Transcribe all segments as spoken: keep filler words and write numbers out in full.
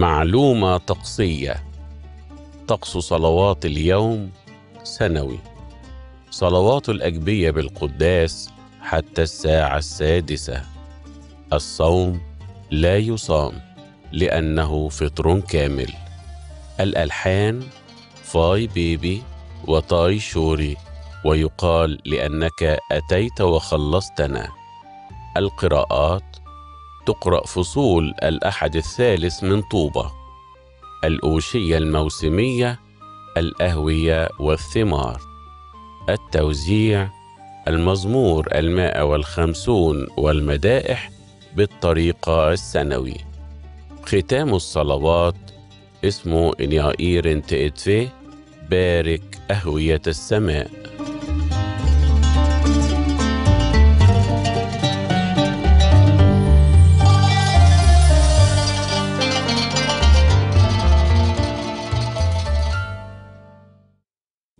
معلومة طقسية. طقس صلوات اليوم سنوي، صلوات الأجبية بالقداس حتى الساعة السادسة. الصوم لا يصام لأنه فطر كامل. الألحان فاي بيبي وطاي شوري، ويقال لأنك أتيت وخلصتنا. القراءات تقرأ فصول الأحد الثالث من طوبة، الأوشية الموسمية، الأهوية والثمار. التوزيع المزمور المائة والخمسون والمدائح بالطريقة السنوي. ختام الصلوات اسمه إنيائير تئتفي، بارك أهوية السماء.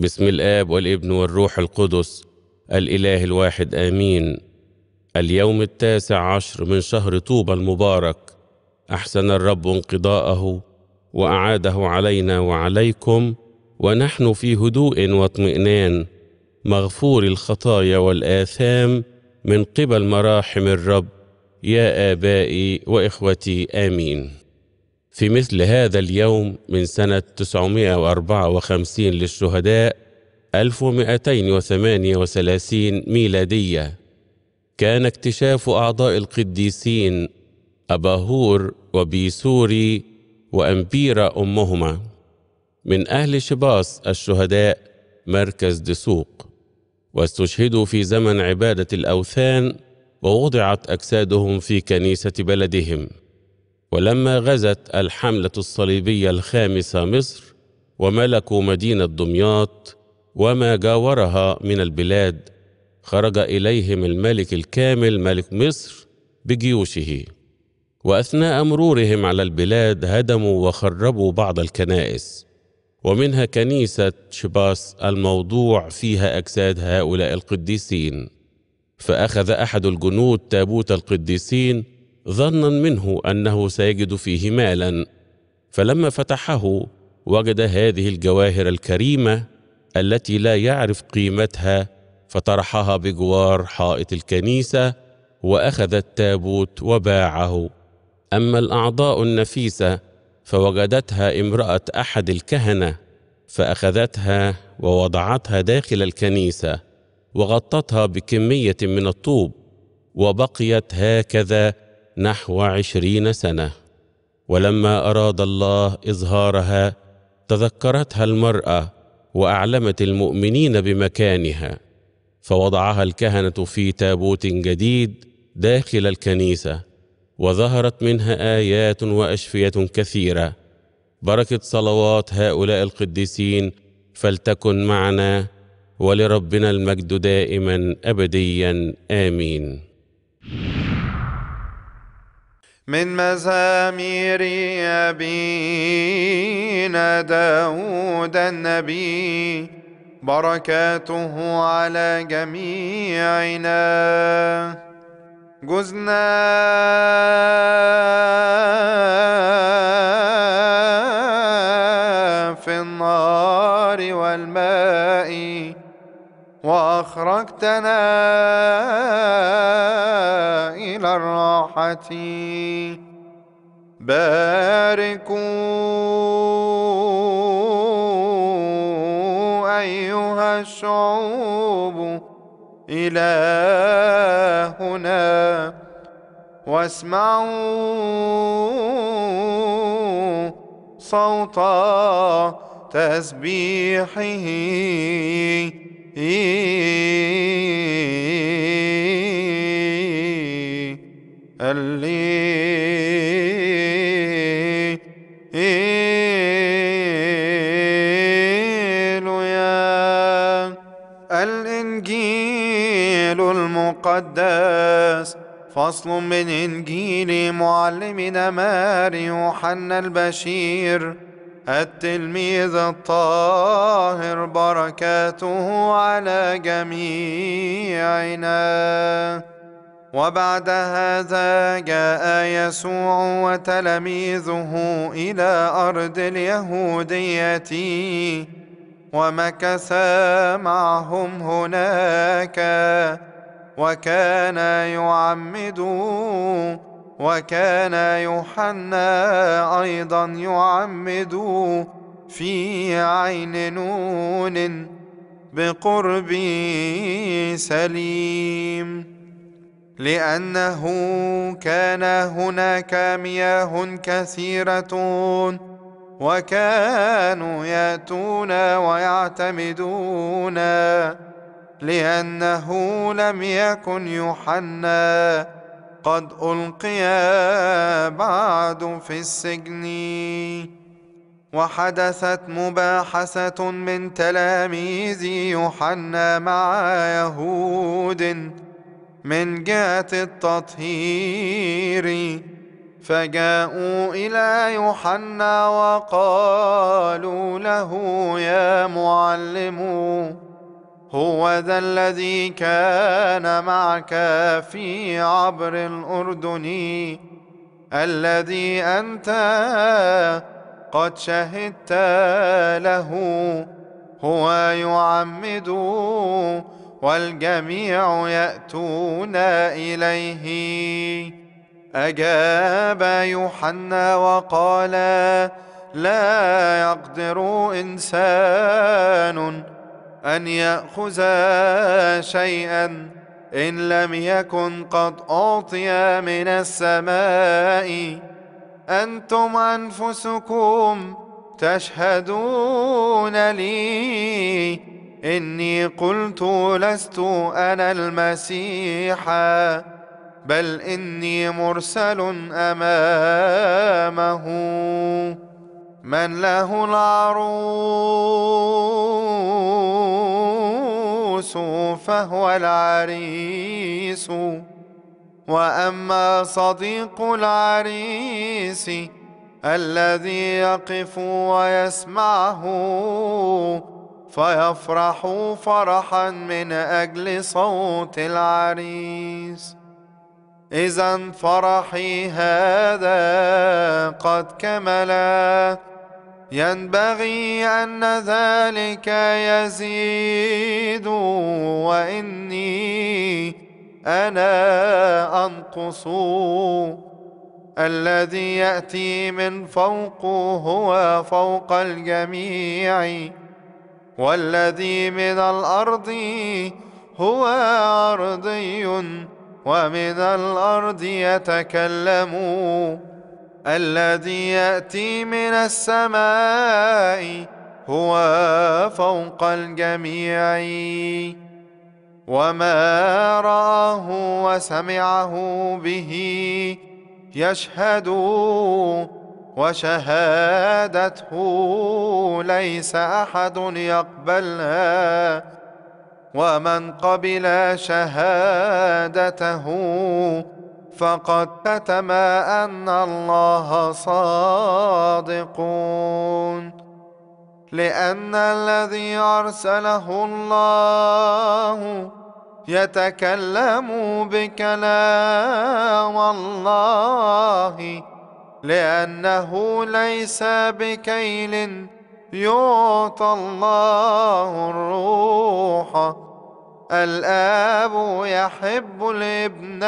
بسم الآب والابن والروح القدس الإله الواحد آمين. اليوم التاسع عشر من شهر طوبى المبارك، أحسن الرب انقضاءه وأعاده علينا وعليكم، ونحن في هدوء واطمئنان، مغفور الخطايا والآثام من قبل مراحم الرب، يا آبائي وإخوتي آمين. في مثل هذا اليوم من سنة تسعمائة وأربعة وخمسين للشهداء ألف ومئتين وثمانية وثلاثين ميلادية، كان اكتشاف أعضاء القديسين أباهور وبيسوري وأمبيرة أمهما من أهل شباص الشهداء مركز دسوق، واستشهدوا في زمن عبادة الأوثان، ووضعت أجسادهم في كنيسة بلدهم. ولما غزت الحملة الصليبية الخامسة مصر وملكوا مدينة دمياط وما جاورها من البلاد، خرج إليهم الملك الكامل ملك مصر بجيوشه، وأثناء مرورهم على البلاد هدموا وخربوا بعض الكنائس، ومنها كنيسة شباس الموضوع فيها أجساد هؤلاء القديسين. فأخذ أحد الجنود تابوت القديسين ظنا منه أنه سيجد فيه مالا، فلما فتحه وجد هذه الجواهر الكريمة التي لا يعرف قيمتها، فطرحها بجوار حائط الكنيسة وأخذ التابوت وباعه. أما الأعضاء النفيسة فوجدتها امرأة أحد الكهنة، فأخذتها ووضعتها داخل الكنيسة وغطتها بكمية من الطوب، وبقيت هكذا نحو عشرين سنة. ولما أراد الله إظهارها تذكرتها المرأة وأعلمت المؤمنين بمكانها، فوضعها الكهنة في تابوت جديد داخل الكنيسة، وظهرت منها آيات وأشفية كثيرة. بركة صلوات هؤلاء القديسين فلتكن معنا، ولربنا المجد دائما أبديا آمين. من مزامير أبينا داود النبي بركاته على جميعنا. جزنا في النار والماء وأخرجتنا إلى الراحة، باركوا أيها الشعوب إلهنا، واسمعوا صوت تسبيحه اللي يا الإنجيل المقدس. فصل من إنجيل معلمنا ماري يوحنا البشير التلميذ الطاهر بركاته على جميعنا. وبعد هذا جاء يسوع وتلاميذه إلى أرض اليهودية ومكث معهم هناك، وكان يعمد، وكان يوحنا أيضا يعمد في عين نون بقرب سليم، لأنه كان هناك مياه كثيرة وكانوا يأتون ويعتمدون، لأنه لم يكن يوحنا قد ألقي بعد في السجن. وحدثت مباحثة من تلاميذ يوحنا مع يهود من جهة التطهير، فجاءوا إلى يوحنا وقالوا له: يا معلم، هو ذا الذي كان معك في عبر الأردن، الذي أنت قد شهدت له، هو يعمد والجميع يأتون إليه. أجاب يوحنا وقال: لا يقدر إنسان أن يأخذ شيئا إن لم يكن قد أعطي من السماء، أنتم أنفسكم تشهدون لي إني قلت لست أنا المسيح، بل إني مرسل أمامه. من له العروس فهو العريس، وأما صديق العريس الذي يقف ويسمعه فيفرح فرحا من أجل صوت العريس. إذا فرحي هذا قد كمل، ينبغي أن ذلك يزيد وإني أنا أنقص. الذي يأتي من فوق هو فوق الجميع، والذي من الأرض هو أرضي ومن الأرض يتكلم. الذي يأتي من السماء هو فوق الجميع. وما رآه وسمعه به يشهد، وشهادته ليس أحد يقبلها، ومن قبل شهادته فقد كتم أن الله صادق، لأن الذي أرسله الله يتكلم بكلام الله، لأنه ليس بكيل يعطى الله الروح. الآب يحب الابن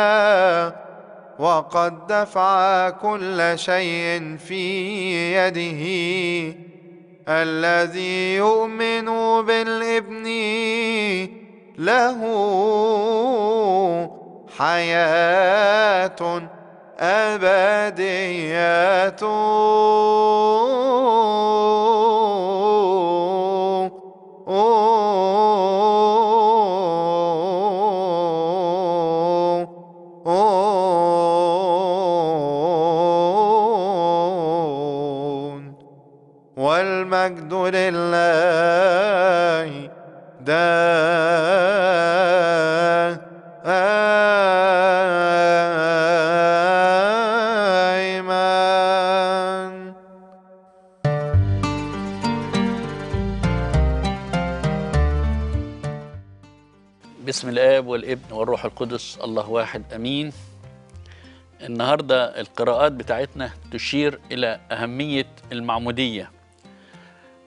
وقد دفع كل شيء في يده. الذي يؤمن بالابن له حياة أبدية، والمجد لله دائما. بسم الآب والابن والروح القدس الله واحد أمين. النهاردة القراءات بتاعتنا تشير إلى أهمية المعمودية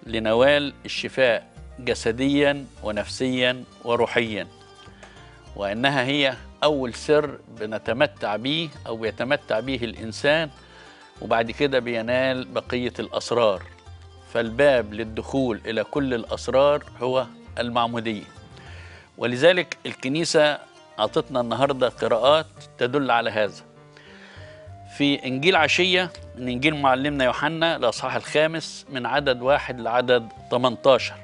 لنوال الشفاء جسديا ونفسيا وروحيا، وأنها هي أول سر بنتمتع به أو بيتمتع به الإنسان، وبعد كده بينال بقية الأسرار. فالباب للدخول إلى كل الأسرار هو المعمودية، ولذلك الكنيسة أعطتنا النهاردة قراءات تدل على هذا. في إنجيل عشية من إنجيل معلمنا يوحنا الأصحاح الخامس من عدد واحد لعدد ثمانية عشر.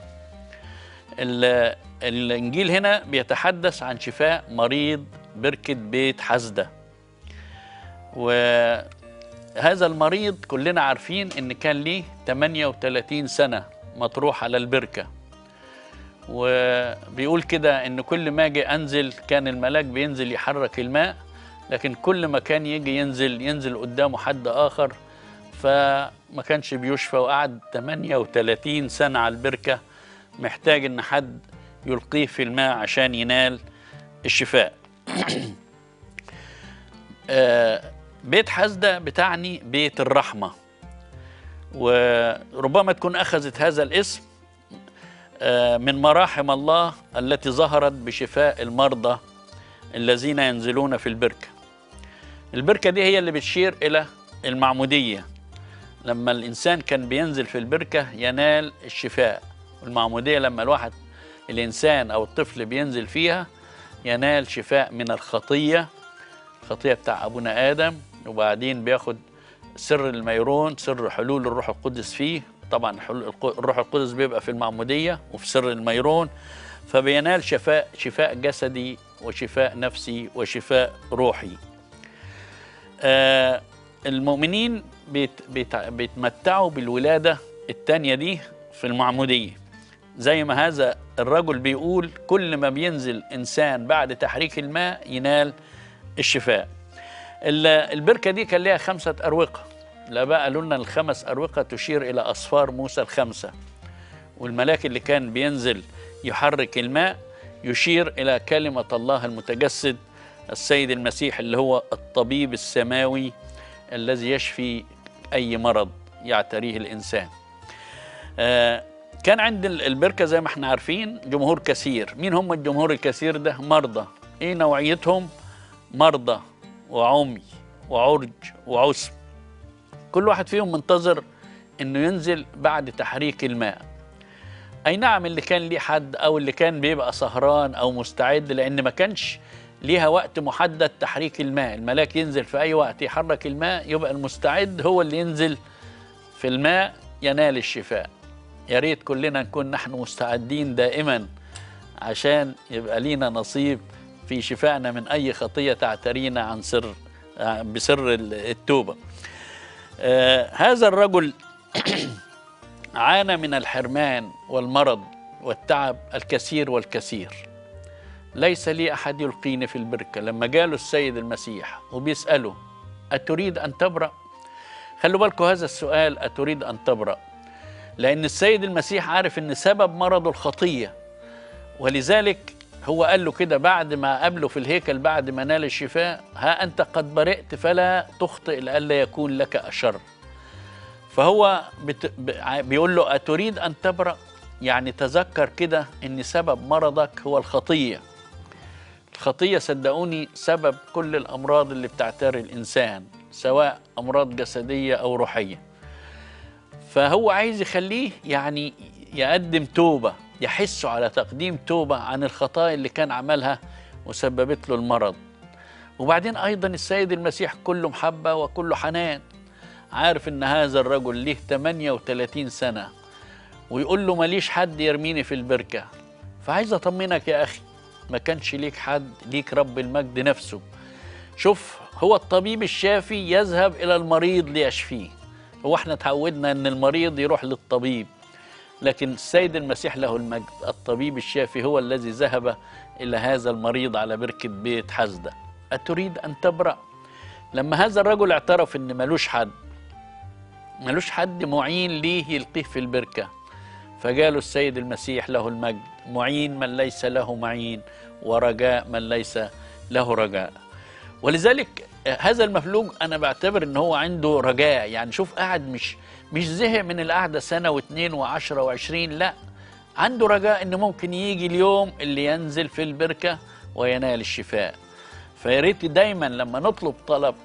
الإنجيل هنا بيتحدث عن شفاء مريض بركة بيت حزدة، وهذا المريض كلنا عارفين إن كان ليه ثمانية وثلاثين سنة مطروح على البركة، وبيقول كده ان كل ما اجي انزل كان الملاك بينزل يحرك الماء، لكن كل ما كان يجي ينزل ينزل قدامه حد اخر فما كانش بيشفى، وقعد ثمانية وثلاثين سنه على البركه محتاج ان حد يلقيه في الماء عشان ينال الشفاء. بيت حزدة بتعني بيت الرحمه، وربما تكون اخذت هذا الاسم من مراحم الله التي ظهرت بشفاء المرضى الذين ينزلون في البركة. البركة دي هي اللي بتشير إلى المعمودية، لما الإنسان كان بينزل في البركة ينال الشفاء، والمعمودية لما الواحد الإنسان أو الطفل بينزل فيها ينال شفاء من الخطية، الخطية بتاع أبونا آدم، وبعدين بياخد سر الميرون، سر حلول الروح القدس فيه. طبعا الروح القدس بيبقى في المعمودية وفي سر الميرون، فبينال شفاء شفاء جسدي وشفاء نفسي وشفاء روحي. آه المؤمنين بيت بيت بيتمتعوا بالولادة الثانية دي في المعمودية، زي ما هذا الرجل بيقول كل ما بينزل إنسان بعد تحريك الماء ينال الشفاء. البركة دي كان لها خمسة أروقة، لا بقى قالوا لنا الخمس أروقة تشير إلى أصفار موسى الخمسة، والملاك اللي كان بينزل يحرك الماء يشير إلى كلمة الله المتجسد السيد المسيح اللي هو الطبيب السماوي الذي يشفي أي مرض يعتريه الإنسان. آه كان عند البركة زي ما احنا عارفين جمهور كثير. مين هم الجمهور الكثير ده؟ مرضى. إيه نوعيتهم؟ مرضى وعمي وعرج وعسر، كل واحد فيهم منتظر انه ينزل بعد تحريك الماء. اي نعم اللي كان ليه حد او اللي كان بيبقى سهران او مستعد، لان ما كانش ليها وقت محدد تحريك الماء، الملاك ينزل في اي وقت يحرك الماء، يبقى المستعد هو اللي ينزل في الماء ينال الشفاء. يا ريت كلنا نكون نحن مستعدين دائما عشان يبقى لينا نصيب في شفائنا من اي خطية تعترينا عن سر بسر التوبة. آه هذا الرجل عانى من الحرمان والمرض والتعب الكثير والكثير. ليس لي أحد يلقيني في البركة، لما جاله السيد المسيح وبيسأله أتريد أن تبرأ؟ خلوا بالكم هذا السؤال، أتريد أن تبرأ، لأن السيد المسيح عارف أن سبب مرضه الخطية، ولذلك هو قال له كده بعد ما قابله في الهيكل بعد ما نال الشفاء: ها أنت قد برئت فلا تخطئ لئلا يكون لك أشر. فهو بت... بيقول له أتريد أن تبرأ، يعني تذكر كده أن سبب مرضك هو الخطية. الخطية صدقوني سبب كل الأمراض اللي بتعتري الإنسان، سواء أمراض جسدية أو روحية. فهو عايز يخليه يعني يقدم توبة، يحسوا على تقديم توبة عن الخطايا اللي كان عملها وسببت له المرض. وبعدين أيضا السيد المسيح كله محبة وكله حنان، عارف إن هذا الرجل ليه ثمانية وثلاثين سنة ويقول له ماليش حد يرميني في البركة. فعايز أطمنك يا أخي، ما كانش ليك حد، ليك رب المجد نفسه. شوف، هو الطبيب الشافي يذهب إلى المريض ليشفيه. هو احنا اتعودنا إن المريض يروح للطبيب، لكن السيد المسيح له المجد الطبيب الشافي هو الذي ذهب إلى هذا المريض على بركة بيت حزدة. أتريد أن تبرأ؟ لما هذا الرجل اعترف إن ملوش حد ملوش حد معين ليه يلقيه في البركة، فقالوا السيد المسيح له المجد، معين من ليس له معين، ورجاء من ليس له رجاء. ولذلك هذا المفلوج أنا بعتبر إن هو عنده رجاء. يعني شوف قاعد مش مش زهق من القعدة سنة واثنين وعشرة وعشرين، لا، عنده رجاء إنه ممكن يجي اليوم اللي ينزل في البركة وينال الشفاء. فيا ريت دايما لما نطلب طلب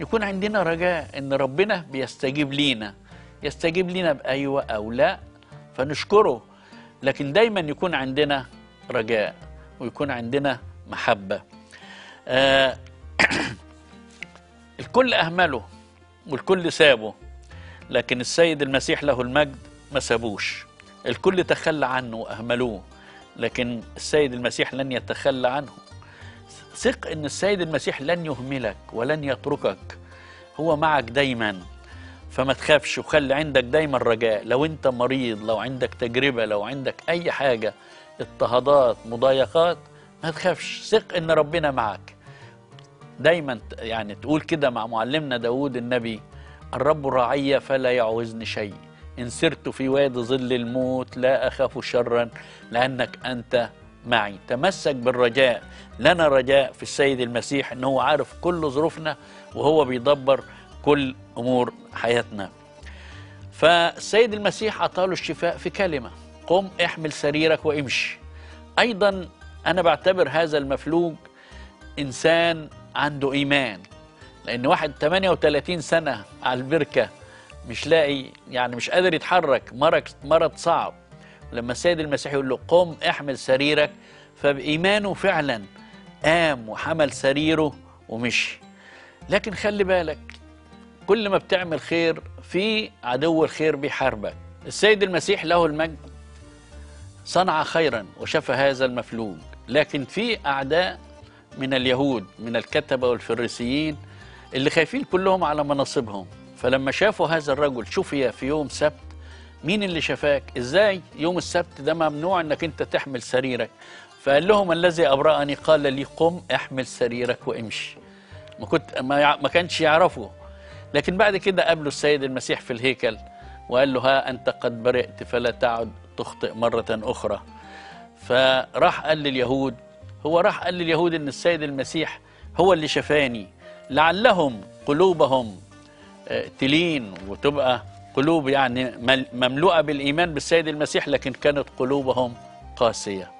يكون عندنا رجاء إن ربنا بيستجيب لينا، يستجيب لينا بأيوة أو لا فنشكره، لكن دايما يكون عندنا رجاء ويكون عندنا محبة. آه الكل أهمله والكل سابه، لكن السيد المسيح له المجد ما سابوش. الكل تخلى عنه وأهملوه، لكن السيد المسيح لن يتخلى عنه. ثق إن السيد المسيح لن يهملك ولن يتركك، هو معك دايما، فما تخافش وخلي عندك دايما رجاء. لو أنت مريض، لو عندك تجربة، لو عندك أي حاجة، اضطهادات، مضايقات، ما تخافش، ثق إن ربنا معك دايما. يعني تقول كده مع معلمنا داود النبي: الرب راعي فلا يعوزني شيء، إن سرت في وادي ظل الموت لا أخاف شرا لأنك أنت معي. تمسك بالرجاء. لنا رجاء في السيد المسيح إن هو عارف كل ظروفنا وهو بيدبر كل أمور حياتنا. فالسيد المسيح عطاله الشفاء في كلمة: قم احمل سريرك وامشي. أيضا أنا بعتبر هذا المفلوج إنسان عنده إيمان، لأن واحد ثمانية وثلاثين سنة على البركة مش لاقي، يعني مش قادر يتحرك، مرض صعب. لما السيد المسيح يقول له قم احمل سريرك، فبإيمانه فعلا قام وحمل سريره ومشي. لكن خلي بالك، كل ما بتعمل خير في عدو الخير بيحاربك. السيد المسيح له المجد صنع خيرا وشفى هذا المفلوج، لكن في أعداء من اليهود، من الكتبة والفريسيين، اللي خايفين كلهم على مناصبهم. فلما شافوا هذا الرجل شفي في يوم سبت، مين اللي شفاك؟ ازاي يوم السبت ده ممنوع انك انت تحمل سريرك؟ فقال لهم: الذي أبرأني قال لي قم احمل سريرك وامشي. ما كنت ما, ما كانش يعرفه، لكن بعد كده قابله السيد المسيح في الهيكل وقال له: ها انت قد برئت فلا تعد تخطئ مرة اخرى. فراح قال لليهود، هو راح قال لليهود ان السيد المسيح هو اللي شفاني، لعلهم قلوبهم تلين وتبقى قلوب يعني مملوءة بالإيمان بالسيد المسيح، لكن كانت قلوبهم قاسية.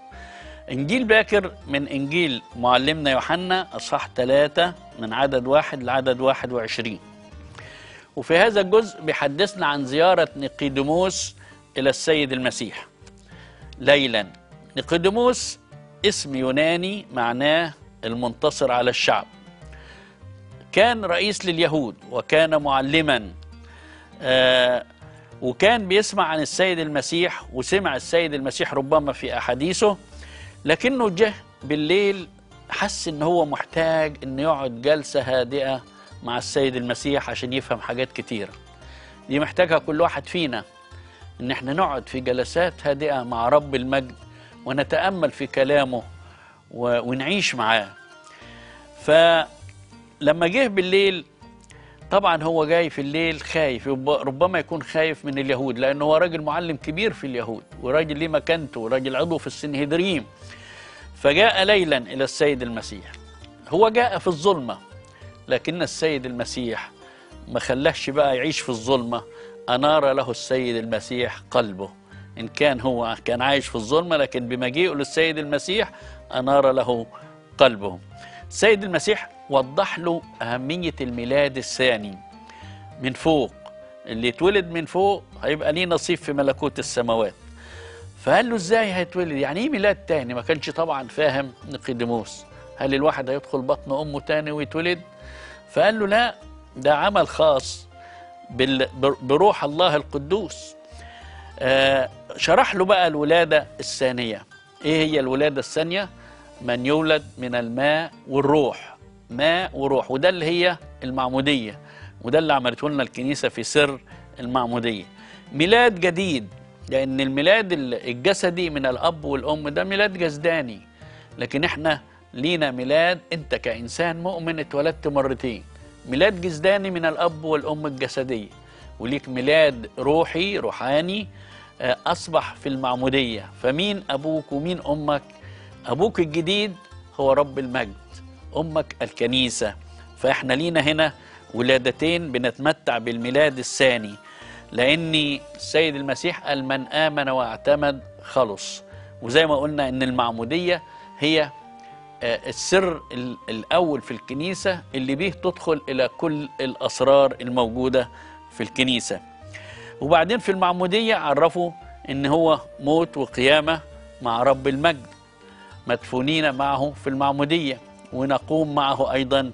إنجيل باكر من إنجيل معلمنا يوحنا، أصحاح ثلاثة من عدد واحد لعدد واحد وعشرين. وفي هذا الجزء بيحدثنا عن زيارة نيقوديموس إلى السيد المسيح ليلا. نيقوديموس اسم يوناني معناه المنتصر على الشعب، كان رئيس لليهود وكان معلما، آه وكان بيسمع عن السيد المسيح وسمع السيد المسيح ربما في أحاديثه، لكنه جه بالليل حس إن هو محتاج إنه يقعد جلسة هادئة مع السيد المسيح عشان يفهم حاجات كتيرة. دي محتاجها كل واحد فينا، إن احنا نقعد في جلسات هادئة مع رب المجد ونتأمل في كلامه ونعيش معاه. فلما جه بالليل، طبعا هو جاي في الليل خايف، ربما يكون خايف من اليهود، لأنه هو راجل معلم كبير في اليهود وراجل ليه مكانته وراجل عضو في السنهدريم. فجاء ليلا إلى السيد المسيح. هو جاء في الظلمة، لكن السيد المسيح ما خلاهش بقى يعيش في الظلمة، أنار له السيد المسيح قلبه. إن كان هو كان عايش في الظلمة، لكن بمجيئه للسيد المسيح أنار له قلبه. السيد المسيح وضح له أهمية الميلاد الثاني من فوق، اللي يتولد من فوق هيبقى ليه نصيب في ملكوت السماوات. فقال له: إزاي هيتولد؟ يعني إيه ميلاد تاني؟ ما كانش طبعا فاهم نيقوديموس، هل الواحد هيدخل بطن أمه تاني ويتولد؟ فقال له: لا، ده عمل خاص بروح الله القدوس. آه شرح له بقى الولادة الثانية. إيه هي الولادة الثانية؟ من يولد من الماء والروح. ماء وروح، وده اللي هي المعمودية، وده اللي عملته لنا الكنيسة في سر المعمودية. ميلاد جديد، لأن الميلاد الجسدي من الأب والأم ده ميلاد جسداني، لكن إحنا لينا ميلاد. أنت كإنسان مؤمن اتولدت مرتين، ميلاد جسداني من الأب والأم الجسدية، وليك ميلاد روحي روحاني أصبح في المعمودية. فمين أبوك ومين أمك؟ أبوك الجديد هو رب المجد، أمك الكنيسة. فإحنا لينا هنا ولادتين بنتمتع بالميلاد الثاني، لأن السيد المسيح قال من آمن واعتمد خلص. وزي ما قلنا أن المعمودية هي السر الأول في الكنيسة اللي به تدخل إلى كل الأسرار الموجودة في الكنيسة. وبعدين في المعمودية عرفوا أن هو موت وقيامة مع رب المجد، مدفونين معه في المعمودية ونقوم معه أيضا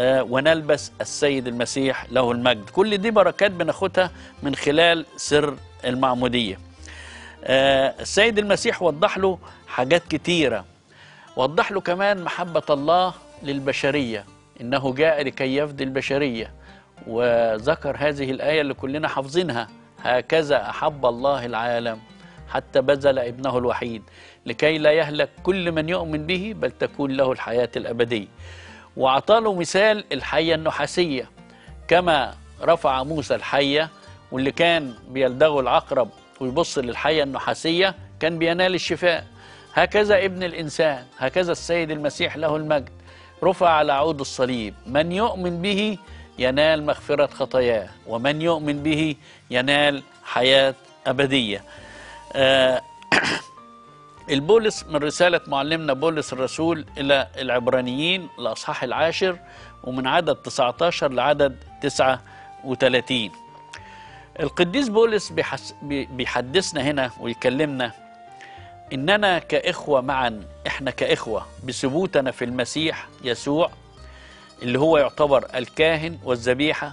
ونلبس السيد المسيح له المجد. كل دي بركات بناخدها من خلال سر المعمودية. السيد المسيح وضح له حاجات كتيرة، وضح له كمان محبة الله للبشرية، إنه جاء لكي يفدي البشرية، وذكر هذه الآية اللي كلنا حافظينها: هكذا أحب الله العالم حتى بذل ابنه الوحيد لكي لا يهلك كل من يؤمن به بل تكون له الحياة الأبدية. وعطاله مثال الحية النحاسية، كما رفع موسى الحية، واللي كان بيلدغه العقرب ويبص للحية النحاسية كان بينال الشفاء. هكذا ابن الإنسان، هكذا السيد المسيح له المجد، رفع على عود الصليب. من يؤمن به ينال مغفرة خطاياه، ومن يؤمن به ينال حياة أبدية. آه البولس من رسالة معلمنا بولس الرسول إلى العبرانيين الأصحاح العاشر، ومن عدد تسعة عشر لعدد تسعة وثلاثين. القديس بولس بيحدثنا هنا ويكلمنا إننا كإخوة معا، إحنا كإخوة بثبوتنا في المسيح يسوع اللي هو يعتبر الكاهن والذبيحة،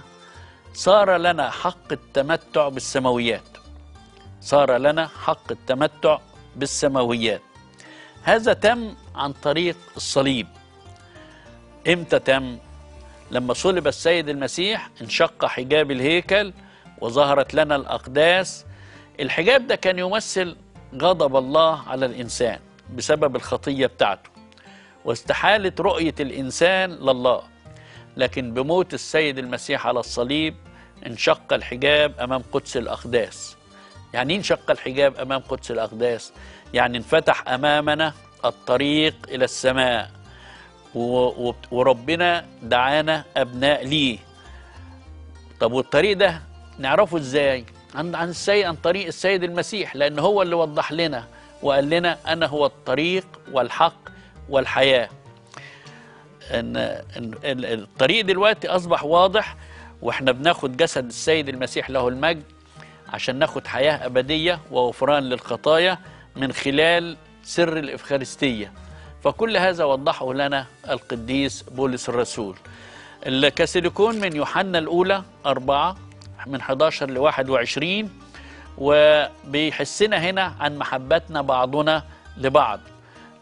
صار لنا حق التمتع بالسماويات. صار لنا حق التمتع بالسماويات. هذا تم عن طريق الصليب. إمتى تم؟ لما صلب السيد المسيح انشق حجاب الهيكل وظهرت لنا الأقداس. الحجاب ده كان يمثل غضب الله على الإنسان بسبب الخطية بتاعته واستحالة رؤية الإنسان لله، لكن بموت السيد المسيح على الصليب انشق الحجاب أمام قدس الأقداس. يعني انشق الحجاب أمام قدس الأقداس، يعني انفتح أمامنا الطريق إلى السماء، وربنا دعانا أبناء ليه. طب والطريق ده نعرفه إزاي؟ عن عن السيد عن طريق السيد المسيح، لأن هو اللي وضح لنا وقال لنا أنا هو الطريق والحق والحياة. إن إن الطريق دلوقتي أصبح واضح، وإحنا بناخد جسد السيد المسيح له المجد عشان ناخد حياة أبدية وغفران للخطايا من خلال سر الإفخارستية. فكل هذا وضحه لنا القديس بولس الرسول. الكاسيليكون من يوحنا الأولى أربعة من أحد عشر ل واحد وعشرين، وبيحسنا هنا عن محبتنا بعضنا لبعض،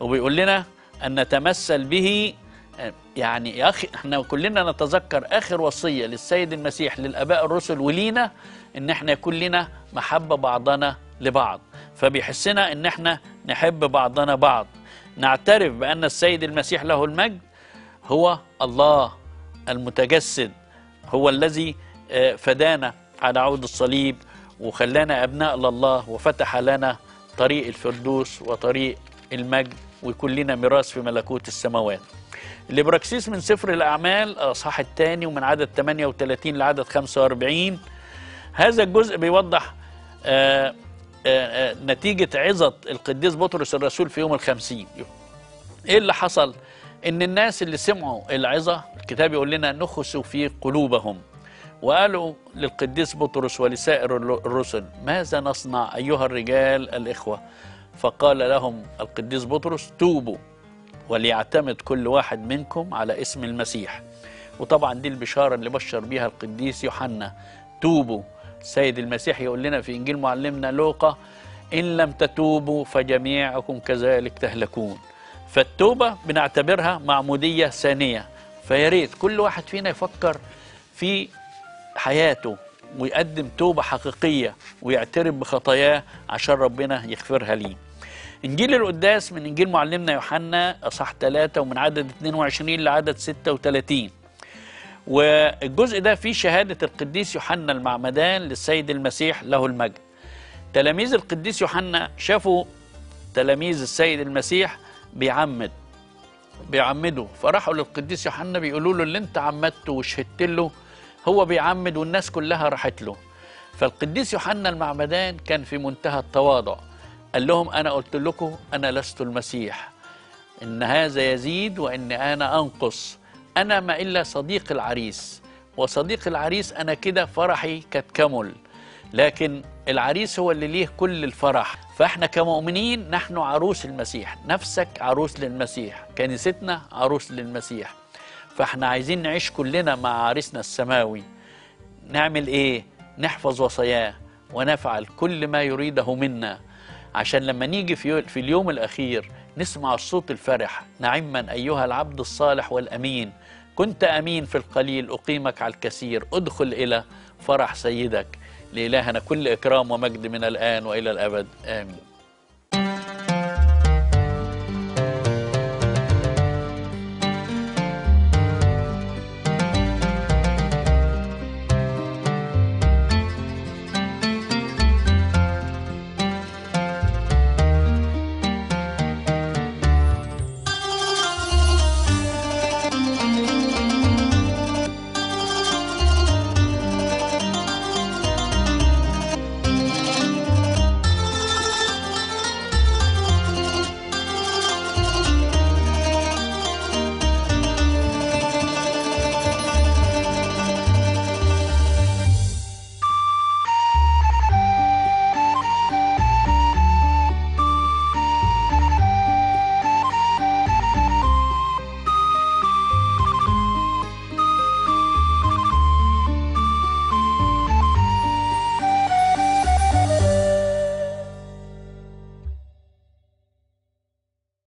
وبيقول لنا أن نتمثل به. يعني يا أخي احنا كلنا نتذكر آخر وصية للسيد المسيح للآباء الرسل ولينا إن احنا يكون لنا محبة بعضنا لبعض. فبيحسنا إن احنا نحب بعضنا بعض، نعترف بأن السيد المسيح له المجد هو الله المتجسد، هو الذي فدانا على عود الصليب وخلانا أبناء لله وفتح لنا طريق الفردوس وطريق المجد، ويكون لنا ميراث في ملكوت السماوات. الإبراكسيس من سفر الأعمال الأصحاح الثاني ومن عدد ثمانية وثلاثين لعدد خمسة وأربعين. هذا الجزء بيوضح آآ آآ نتيجة عظة القديس بطرس الرسول في يوم الخمسين. إيه اللي حصل؟ إن الناس اللي سمعوا العظة، الكتاب يقول لنا نخسوا في قلوبهم وقالوا للقديس بطرس ولسائر الرسل: ماذا نصنع أيها الرجال الإخوة؟ فقال لهم القديس بطرس: توبوا وليعتمد كل واحد منكم على اسم المسيح. وطبعا دي البشارة اللي بشر بيها القديس يوحنا: توبوا. السيد المسيح يقول لنا في إنجيل معلمنا لوقا: إن لم تتوبوا فجميعكم كذلك تهلكون. فالتوبة بنعتبرها معمودية ثانية، فياريت كل واحد فينا يفكر في حياته ويقدم توبة حقيقية ويعترف بخطاياه عشان ربنا يغفرها ليه. إنجيل القداس من إنجيل معلمنا يوحنا أصح ثلاثة ومن عدد اثنين وعشرين لعدد ستة وثلاثين. والجزء ده فيه شهادة القديس يوحنا المعمدان للسيد المسيح له المجد. تلاميذ القديس يوحنا شافوا تلاميذ السيد المسيح بيعمد بيعمدوا، فراحوا للقديس يوحنا بيقولوا له اللي انت عمدته وشهدت له هو بيعمد والناس كلها راحت له. فالقديس يوحنا المعمدان كان في منتهى التواضع، قال لهم انا قلت لكم انا لست المسيح، ان هذا يزيد وان انا انقص، انا ما الا صديق العريس، وصديق العريس انا كده فرحي قد كمل، لكن العريس هو اللي ليه كل الفرح. فاحنا كمؤمنين نحن عروس المسيح، نفسك عروس للمسيح، كنيستنا عروس للمسيح، فاحنا عايزين نعيش كلنا مع عريسنا السماوي. نعمل ايه؟ نحفظ وصاياه ونفعل كل ما يريده منا، عشان لما نيجي في اليوم الأخير نسمع الصوت الفرح، نعما أيها العبد الصالح والأمين، كنت أمين في القليل أقيمك على الكثير، أدخل إلى فرح سيدك. لإلهنا كل إكرام ومجد من الآن وإلى الأبد، آمين.